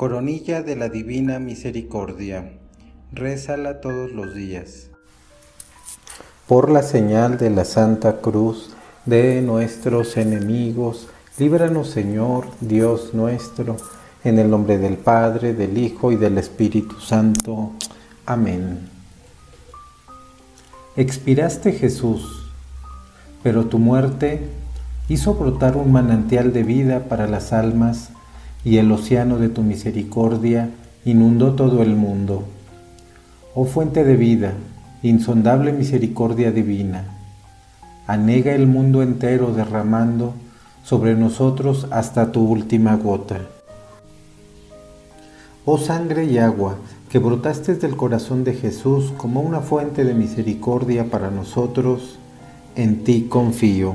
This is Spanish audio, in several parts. Coronilla de la Divina Misericordia, rézala todos los días. Por la señal de la Santa Cruz de nuestros enemigos, líbranos, Señor, Dios nuestro, en el nombre del Padre, del Hijo y del Espíritu Santo. Amén. Expiraste, Jesús, pero tu muerte hizo brotar un manantial de vida para las almas, y el océano de tu misericordia inundó todo el mundo. Oh fuente de vida, insondable misericordia divina, anega el mundo entero derramando sobre nosotros hasta tu última gota. Oh sangre y agua, que brotaste del corazón de Jesús como una fuente de misericordia para nosotros, en ti confío.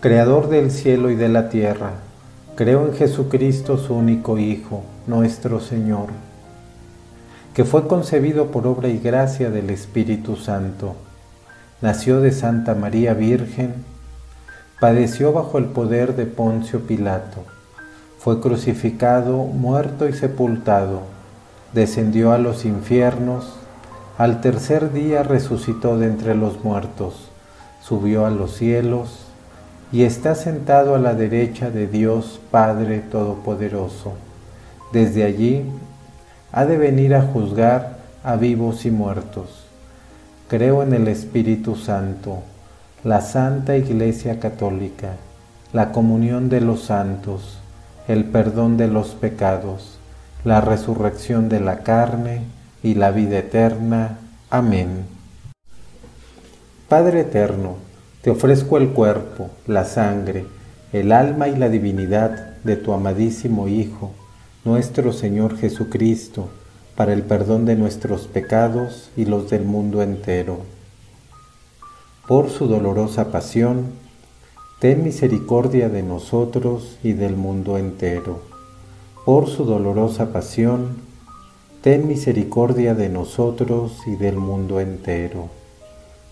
Creador del cielo y de la tierra. Creo en Jesucristo, su único Hijo, nuestro Señor, que fue concebido por obra y gracia del Espíritu Santo. Nació de Santa María Virgen, padeció bajo el poder de Poncio Pilato, fue crucificado, muerto y sepultado, descendió a los infiernos, al tercer día resucitó de entre los muertos, subió a los cielos, y está sentado a la derecha de Dios Padre Todopoderoso. Desde allí ha de venir a juzgar a vivos y muertos. Creo en el Espíritu Santo, la Santa Iglesia Católica, la comunión de los santos, el perdón de los pecados, la resurrección de la carne y la vida eterna. Amén. Padre eterno, te ofrezco el cuerpo, la sangre, el alma y la divinidad de tu amadísimo Hijo, nuestro Señor Jesucristo, para el perdón de nuestros pecados y los del mundo entero. Por su dolorosa pasión, ten misericordia de nosotros y del mundo entero. Por su dolorosa pasión, ten misericordia de nosotros y del mundo entero.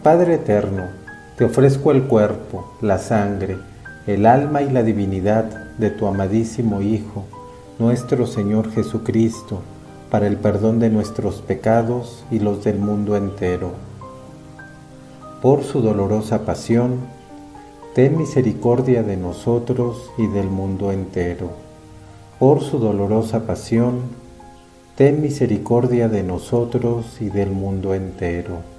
Padre eterno, te ofrezco el cuerpo, la sangre, el alma y la divinidad de tu amadísimo Hijo, nuestro Señor Jesucristo, para el perdón de nuestros pecados y los del mundo entero. Por su dolorosa pasión, ten misericordia de nosotros y del mundo entero. Por su dolorosa pasión, ten misericordia de nosotros y del mundo entero.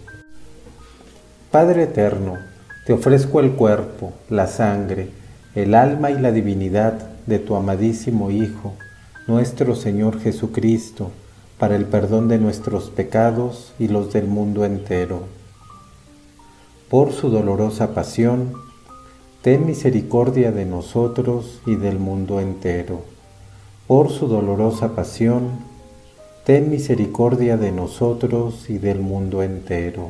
Padre eterno, te ofrezco el cuerpo, la sangre, el alma y la divinidad de tu amadísimo Hijo, nuestro Señor Jesucristo, para el perdón de nuestros pecados y los del mundo entero. Por su dolorosa pasión, ten misericordia de nosotros y del mundo entero. Por su dolorosa pasión, ten misericordia de nosotros y del mundo entero.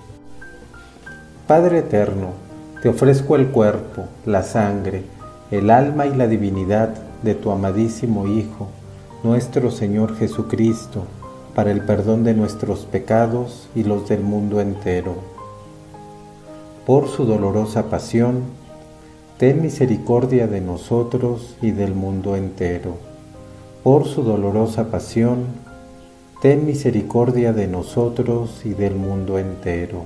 Padre eterno, te ofrezco el cuerpo, la sangre, el alma y la divinidad de tu amadísimo Hijo, nuestro Señor Jesucristo, para el perdón de nuestros pecados y los del mundo entero. Por su dolorosa pasión, ten misericordia de nosotros y del mundo entero. Por su dolorosa pasión, ten misericordia de nosotros y del mundo entero.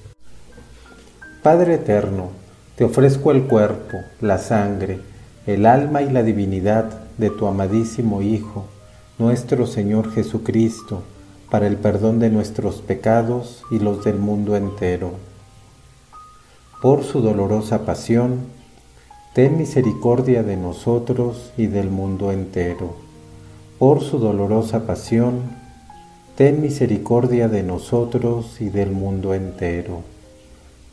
Padre eterno, te ofrezco el cuerpo, la sangre, el alma y la divinidad de tu amadísimo Hijo, nuestro Señor Jesucristo, para el perdón de nuestros pecados y los del mundo entero. Por su dolorosa pasión, ten misericordia de nosotros y del mundo entero. Por su dolorosa pasión, ten misericordia de nosotros y del mundo entero.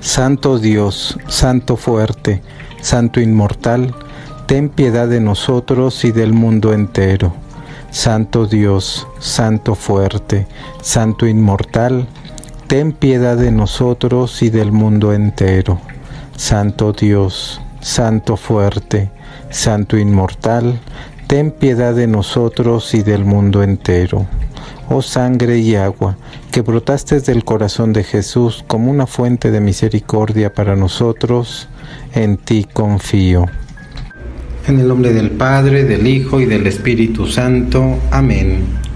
Santo Dios, Santo fuerte, Santo inmortal, ten piedad de nosotros y del mundo entero. Santo Dios, Santo fuerte, Santo inmortal, ten piedad de nosotros y del mundo entero. Santo Dios, Santo fuerte, Santo inmortal, ten piedad de nosotros y del mundo entero. Oh sangre y agua, que brotaste del corazón de Jesús como una fuente de misericordia para nosotros, en ti confío. En el nombre del Padre, del Hijo y del Espíritu Santo. Amén.